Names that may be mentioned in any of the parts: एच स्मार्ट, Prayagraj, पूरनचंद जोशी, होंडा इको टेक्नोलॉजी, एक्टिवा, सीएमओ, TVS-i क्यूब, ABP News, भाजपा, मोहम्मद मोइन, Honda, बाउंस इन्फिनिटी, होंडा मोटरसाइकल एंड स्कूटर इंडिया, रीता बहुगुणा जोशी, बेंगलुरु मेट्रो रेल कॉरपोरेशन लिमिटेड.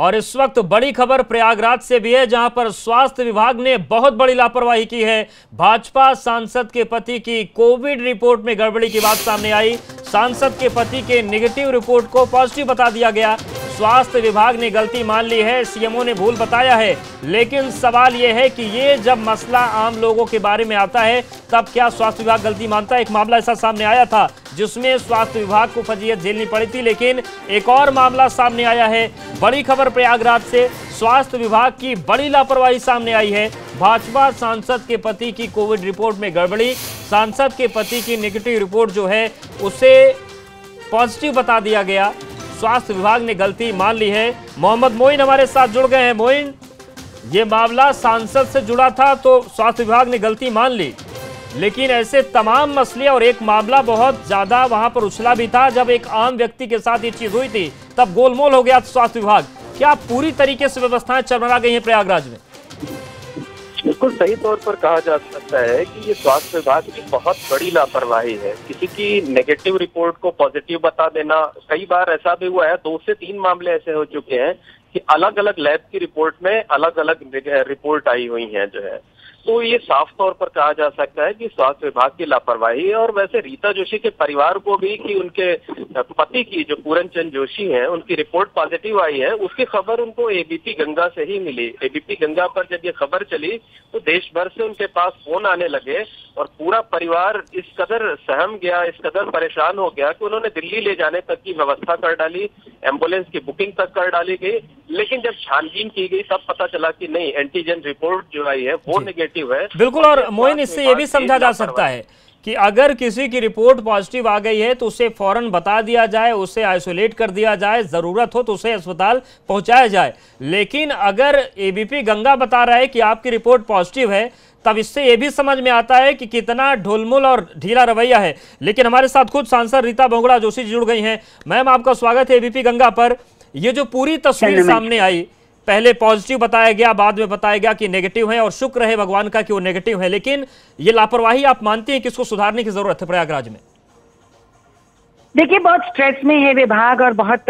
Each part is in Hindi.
और इस वक्त बड़ी खबर प्रयागराज से भी है, जहां पर स्वास्थ्य विभाग ने बहुत बड़ी लापरवाही की है। भाजपा सांसद के पति की कोविड रिपोर्ट में गड़बड़ी की बात सामने आई। सांसद के पति के नेगेटिव रिपोर्ट को पॉजिटिव बता दिया गया। स्वास्थ्य विभाग ने गलती मान ली है, सीएमओ ने भूल बताया है। लेकिन सवाल यह है कि ये जब मसला आम लोगों के बारे में आता है तब क्या स्वास्थ्य विभाग गलती मानता है? एक मामला ऐसा सामने आया था जिसमें स्वास्थ्य विभाग को फजीहत झेलनी पड़ी थी, लेकिन एक और मामला सामने आया है। बड़ी खबर प्रयागराज से, स्वास्थ्य विभाग की बड़ी लापरवाही सामने आई है। भाजपा सांसद के पति की कोविड रिपोर्ट में गड़बड़ी, सांसद के पति की नेगेटिव रिपोर्ट जो है उसे पॉजिटिव बता दिया गया। स्वास्थ्य विभाग ने गलती मान ली है। मोहम्मद मोइन हमारे साथ जुड़ गए हैं। मोइन, ये मामला सांसद से जुड़ा था तो स्वास्थ्य विभाग ने गलती मान ली, लेकिन ऐसे तमाम मसले और एक मामला बहुत ज्यादा वहां पर उछला भी था जब एक आम व्यक्ति के साथ ये चीज हुई थी, तब गोलमोल हो गया स्वास्थ्य विभाग। क्या पूरी तरीके से व्यवस्थाएं चरमरा गई हैं प्रयागराज में? बिल्कुल सही तौर पर कहा जा सकता है कि ये स्वास्थ्य विभाग की बहुत बड़ी लापरवाही है। किसी की नेगेटिव रिपोर्ट को पॉजिटिव बता देना, कई बार ऐसा भी हुआ है, 2 से 3 मामले ऐसे हो चुके हैं कि अलग अलग लैब की रिपोर्ट में अलग अलग रिपोर्ट आई हुई है जो है। तो ये साफ तौर पर कहा जा सकता है कि स्वास्थ्य विभाग की लापरवाही है। और वैसे रीता जोशी के परिवार को भी कि उनके पति की जो पूरनचंद जोशी हैं उनकी रिपोर्ट पॉजिटिव आई है, उसकी खबर उनको एबीपी गंगा से ही मिली। एबीपी गंगा पर जब ये खबर चली तो देश भर से उनके पास फोन आने लगे और पूरा परिवार इस कदर सहम गया, इस कदर परेशान हो गया कि उन्होंने दिल्ली ले जाने तक की व्यवस्था कर डाली, एम्बुलेंस की बुकिंग तक कर डाली गई। लेकिन जब छानबीन की गई तब पता चला कि नहीं, एंटीजन रिपोर्ट जो आई है वो नेगेटिव है। बिल्कुल। और मोइन, इससे ये भी समझा जा सकता है कि अगर किसी की रिपोर्ट पॉजिटिव आ गई है तो उसे फौरन बता दिया जाए, उसे आइसोलेट कर दिया जाए, ज़रूरत हो तो उसे अस्पताल पहुंचाया जाए। लेकिन अगर एबीपी गंगा बता रहा है कि आपकी रिपोर्ट पॉजिटिव है, तब इससे ये भी समझ में आता है कि कितना ढोलमोल और ढीला रवैया है। लेकिन हमारे साथ खुद सांसद रीता बहुगुणा जोशी जुड़ गई हैं। मैम, आपका स्वागत है एबीपी गंगा पर। ये जो पूरी तस्वीर सामने आई, पहले पॉजिटिव बताया गया, बाद में बताया गया कि नेगेटिव है, और शुक्र है भगवान का कि वो नेगेटिव है, लेकिन ये लापरवाही आप मानते हैं कि इसको सुधारने की जरूरत है प्रयागराज में? देखिए, बहुत स्ट्रेस में है विभाग और बहुत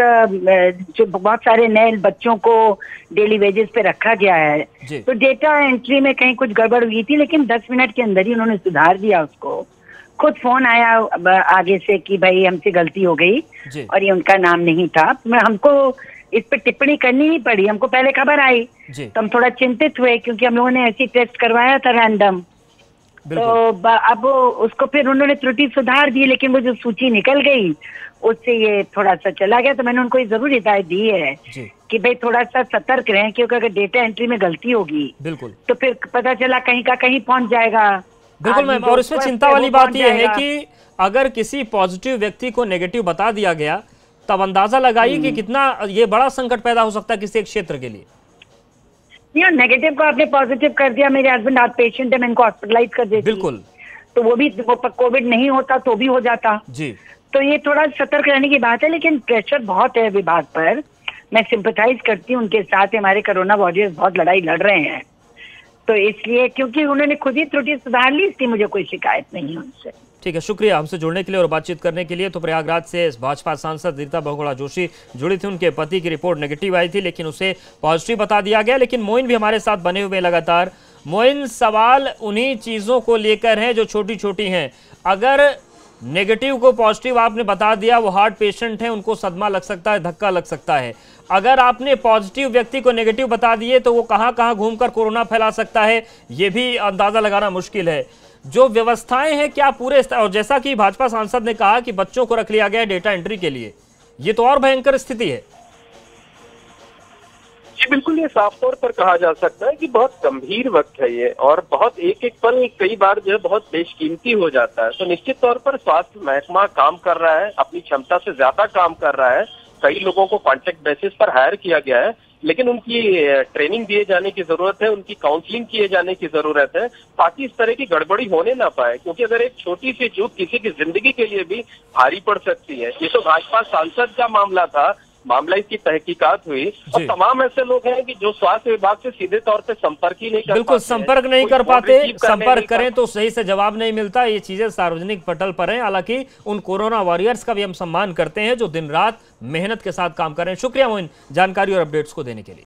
सारे नए बच्चों को डेली वेजेस पे रखा गया है, तो डेटा एंट्री में कहीं कुछ गड़बड़ हुई थी, लेकिन 10 मिनट के अंदर ही उन्होंने सुधार दिया उसको। खुद फोन आया आगे से कि भाई हमसे गलती हो गई और ये उनका नाम नहीं था। हमको इस पे टिप्पणी करनी ही पड़ी। हमको पहले खबर आई तो हम थोड़ा चिंतित हुए, क्योंकि हम लोगों ने ऐसी टेस्ट करवाया था रैंडम, तो अब उसको फिर उन्होंने त्रुटि सुधार दी, लेकिन वो जो सूची निकल गई उससे ये थोड़ा सा चला गया। तो मैंने उनको ये जरूर हिदायत दी है कि भाई थोड़ा सा सतर्क रहें, क्योंकि अगर डेटा एंट्री में गलती होगी तो फिर पता चला कहीं का कहीं पहुंच जाएगा। बिल्कुल मैम, और इसमें चिंता वाली बात यह है कि अगर किसी पॉजिटिव व्यक्ति को नेगेटिव बता दिया गया, तब अंदाजा लगाइए कि कितना ये बड़ा संकट पैदा हो सकता है किसी एक क्षेत्र के लिए। नेगेटिव को आपने पॉजिटिव कर दिया, मेरे हस्बैंड आज पेशेंट है, मैं इनको हॉस्पिटलाइज कर देती। बिल्कुल, तो वो भी कोविड नहीं होता तो भी हो जाता जी। तो ये थोड़ा सतर्क रहने की बात है, लेकिन प्रेशर बहुत है विभाग पर। मैं सिंपथाइज करती हूँ उनके साथ, हमारे कोरोना वॉरियर्स बहुत लड़ाई लड़ रहे हैं, तो इसलिए क्योंकि उन्होंने खुद ही त्रुटि सुधार ली, इसलिए मुझे कोई शिकायत नहीं है उनसे। ठीक है, शुक्रिया हमसे जुड़ने के लिए और बातचीत करने के लिए। तो प्रयागराज से भाजपा सांसद रीता बहुगुणा जोशी जुड़ी थी। उनके पति की रिपोर्ट नेगेटिव आई थी, लेकिन उसे पॉजिटिव बता दिया गया। लेकिन मोइन भी हमारे साथ बने हुए लगातार। मोइन, सवाल उन्हीं चीज़ों को लेकर हैं जो छोटी छोटी हैं। अगर नेगेटिव को पॉजिटिव आपने बता दिया, वो हार्ट पेशेंट हैं, उनको सदमा लग सकता है, धक्का लग सकता है। अगर आपने पॉजिटिव व्यक्ति को नेगेटिव बता दिए तो वो कहाँ-कहाँ घूमकर कोरोना फैला सकता है, ये भी अंदाज़ा लगाना मुश्किल है। जो व्यवस्थाएं हैं क्या पूरे, और जैसा कि भाजपा सांसद ने कहा कि बच्चों को रख लिया गया डेटा एंट्री के लिए, ये तो और भयंकर स्थिति है। जी बिल्कुल, ये साफ तौर पर कहा जा सकता है कि बहुत गंभीर वक्त है ये, और बहुत एक एक पल कई बार जो है बहुत बेशकीमती हो जाता है। तो निश्चित तौर पर स्वास्थ्य महकमा काम कर रहा है, अपनी क्षमता से ज्यादा काम कर रहा है। कई लोगों को कॉन्ट्रैक्ट बेसिस पर हायर किया गया है, लेकिन उनकी ट्रेनिंग दिए जाने की जरूरत है, उनकी काउंसलिंग किए जाने की जरूरत है, ताकि इस तरह की गड़बड़ी होने ना पाए। क्योंकि अगर एक छोटी सी चूक किसी की जिंदगी के लिए भी भारी पड़ सकती है। ये तो भाजपा सांसद का मामला था, मामला इसकी तहकीकात हुई और तमाम ऐसे लोग हैं कि जो स्वास्थ्य विभाग से सीधे तौर पे संपर्क ही नहीं कर पाते। बिल्कुल संपर्क नहीं कर पाते, संपर्क करें तो सही से जवाब नहीं मिलता। ये चीजें सार्वजनिक पटल पर हैं। हालांकि उन कोरोना वॉरियर्स का भी हम सम्मान करते हैं जो दिन रात मेहनत के साथ काम कर रहे हैं। शुक्रिया मोइन जानकारी और अपडेट्स को देने के लिए।